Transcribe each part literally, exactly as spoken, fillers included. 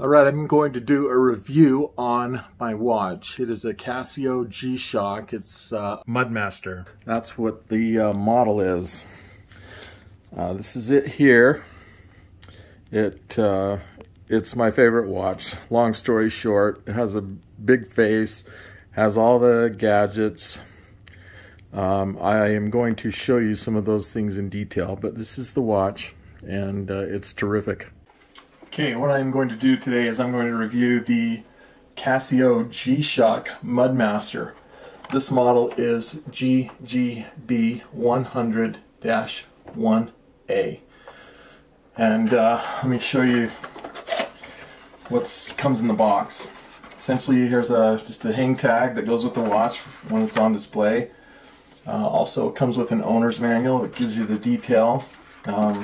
Alright, I'm going to do a review on my watch. It is a Casio G-Shock. It's uh, Mudmaster. That's what the uh, model is. Uh, this is it here. It uh, It's my favorite watch. Long story short, it has a big face, has all the gadgets. Um, I am going to show you some of those things in detail, but this is the watch, and uh, it's terrific. Okay, what I'm going to do today is I'm going to review the Casio G-Shock Mudmaster. This model is G G B one hundred dash one A. And uh, let me show you what comes in the box. Essentially, here's a, just a hang tag that goes with the watch when it's on display. Uh, also, it comes with an owner's manual that gives you the details. Um,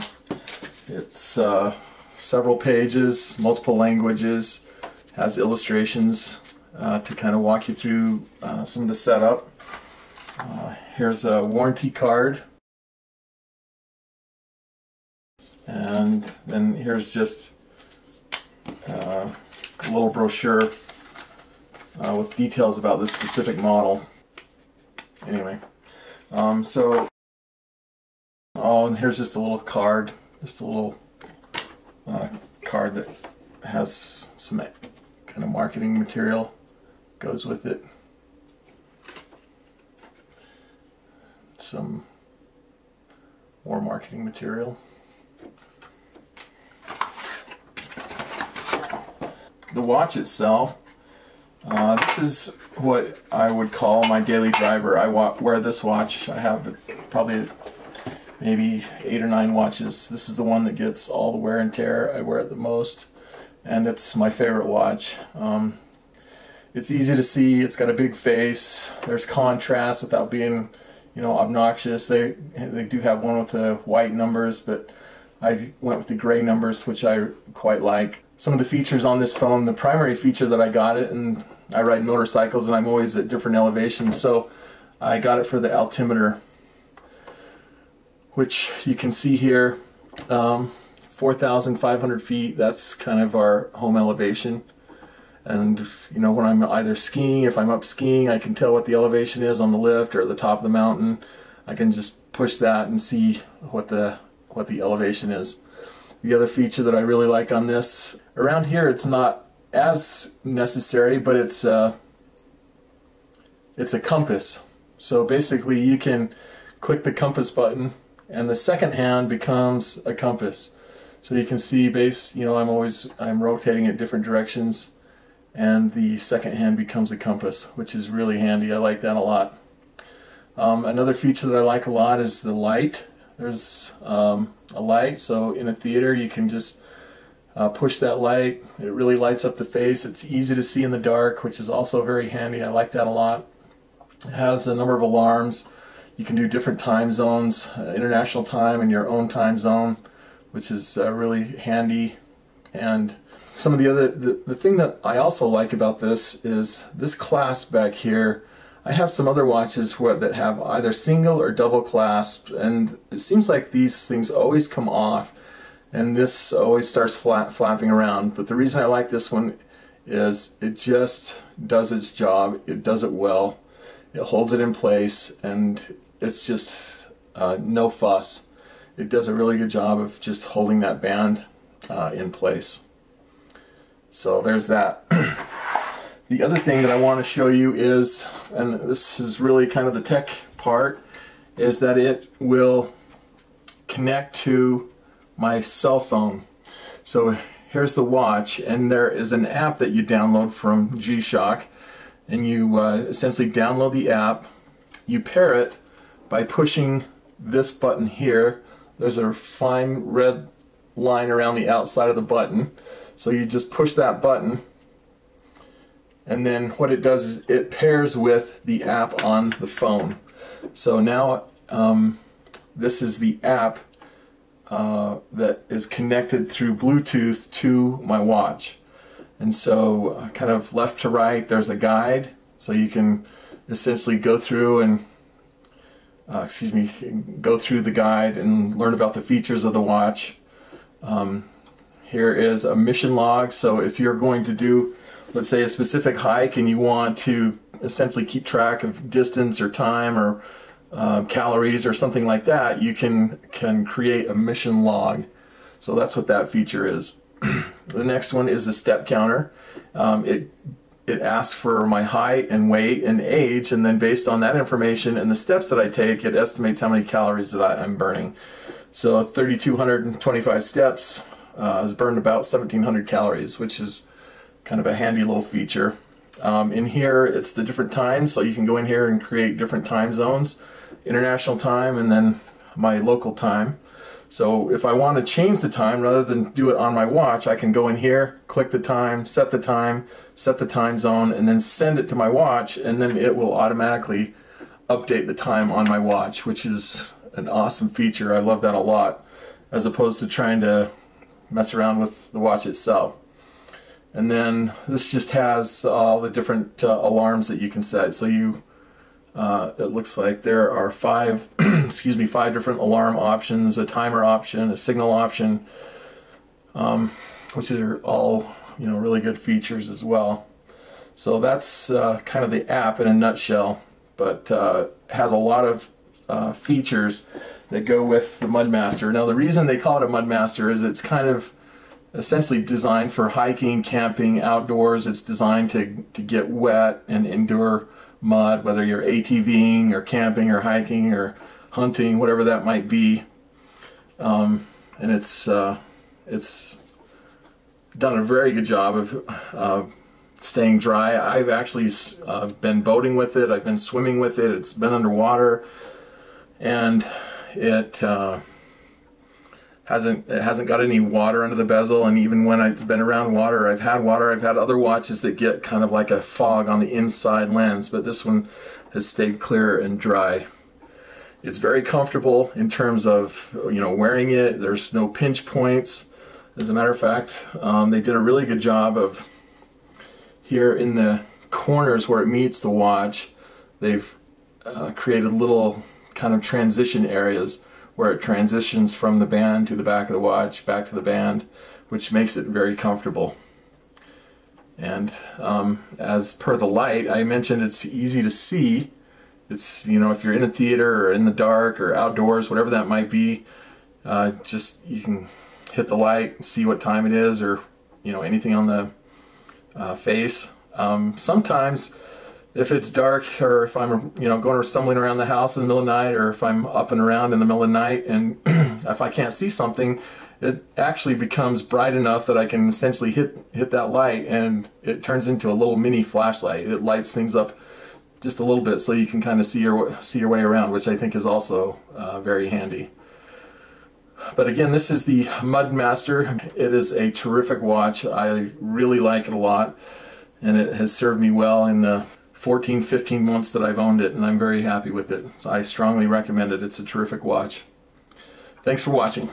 it's... Uh, several pages, multiple languages, has illustrations uh, to kind of walk you through uh, some of the setup. Uh, here's a warranty card, and then here's just uh, a little brochure uh, with details about this specific model. Anyway, um, so oh, and here's just a little card, just a little. Uh, card that has some kind of marketing material goes with it. Some more marketing material. The watch itself, uh, this is what I would call my daily driver. I wa wear this watch. I have probably maybe eight or nine watches. This is the one that gets all the wear and tear. I wear it the most, and it's my favorite watch. Um, it's easy to see. It's got a big face. There's contrast without being, you know, obnoxious. They they do have one with the white numbers, but I went with the gray numbers, which I quite like. Some of the features on this phone, the primary feature that I got it, and I ride motorcycles, and I'm always at different elevations, so I got it for the altimeter, which you can see here, um, four thousand five hundred feet. That's kind of our home elevation. And you know, when I'm either skiing, if I'm up skiing, I can tell what the elevation is on the lift or the top of the mountain. I can just push that and see what the what the elevation is. The other feature that I really like on this, around here it's not as necessary, but it's a, it's a compass. So basically you can click the compass button, and the second hand becomes a compass. So you can see base, you know, I'm always I'm rotating it different directions, and the second hand becomes a compass, which is really handy. I like that a lot. Um, another feature that I like a lot is the light. There's um, a light, so in a theater you can just uh, push that light. It really lights up the face. It's easy to see in the dark, which is also very handy. I like that a lot. It has a number of alarms. You can do different time zones, uh, international time and your own time zone, which is uh, really handy. And some of the other, the, the thing that I also like about this is this clasp back here. I have some other watches where, that have either single or double clasp, and it seems like these things always come off, and this always starts flat, flapping around. But the reason I like this one is it just does its job. It does it well. It holds it in place, and it's just uh, no fuss. It does a really good job of just holding that band uh, in place. So there's that. The other thing that I want to show you is, and this is really kind of the tech part, is that it will connect to my cell phone. So here's the watch, and there is an app that you download from G-Shock, and you uh, essentially download the app. You pair it by pushing this button here. There's a fine red line around the outside of the button, so you just push that button, and then what it does is it pairs with the app on the phone. So now um, this is the app uh, that is connected through Bluetooth to my watch. And so uh, kind of left to right there's a guide, so you can essentially go through and uh, excuse me go through the guide and learn about the features of the watch. Um, Here is a mission log. So if you're going to do, let's say, a specific hike and you want to essentially keep track of distance or time or uh, calories or something like that, you can can create a mission log. So that's what that feature is. The next one is the step counter. Um, it it asks for my height and weight and age, and then based on that information and the steps that I take, it estimates how many calories that I, I'm burning. So three thousand two hundred twenty-five steps uh, has burned about seventeen hundred calories, which is kind of a handy little feature. Um, in here, it's the different times, so you can go in here and create different time zones, international time and then my local time. So if I want to change the time, rather than do it on my watch, I can go in here, click the time, set the time, set the time zone, and then send it to my watch, and then it will automatically update the time on my watch, which is an awesome feature. I love that a lot, as opposed to trying to mess around with the watch itself. And then this just has all the different uh, alarms that you can set. So you, uh, it looks like there are five, excuse me, five different alarm options, a timer option, a signal option, um, which are all, you know, really good features as well. So that's uh, kind of the app in a nutshell, but uh, has a lot of uh, features that go with the Mudmaster. Now the reason they call it a Mudmaster is it's kind of essentially designed for hiking, camping, outdoors. It's designed to, to get wet and endure mud, whether you're ATVing or camping or hiking or hunting, whatever that might be. Um, and it's, uh, it's done a very good job of uh, staying dry. I've actually uh, been boating with it. I've been swimming with it. It's been underwater, and it uh, Hasn't, it hasn't got any water under the bezel, and even when I've been around water, I've had water, I've had other watches that get kind of like a fog on the inside lens, but this one has stayed clear and dry. It's very comfortable in terms of, you know, wearing it. There's no pinch points. As a matter of fact, um, they did a really good job of, here in the corners where it meets the watch, they've uh, created little kind of transition areas where it transitions from the band to the back of the watch, back to the band, which makes it very comfortable. And um, as per the light, I mentioned it's easy to see. It's, you know, if you're in a theater or in the dark or outdoors, whatever that might be, uh, just you can hit the light and see what time it is, or, you know, anything on the uh, face. Um, sometimes, if it's dark, or if I'm, you know, going or stumbling around the house in the middle of the night, or if I'm up and around in the middle of the night, and if I can't see something, it actually becomes bright enough that I can essentially hit hit that light, and it turns into a little mini flashlight. It lights things up just a little bit, so you can kind of see your see your way around, which I think is also uh, very handy. But again, this is the Mudmaster. It is a terrific watch. I really like it a lot, and it has served me well in the fourteen, fifteen months that I've owned it, and I'm very happy with it. So I strongly recommend it. It's a terrific watch. Thanks for watching.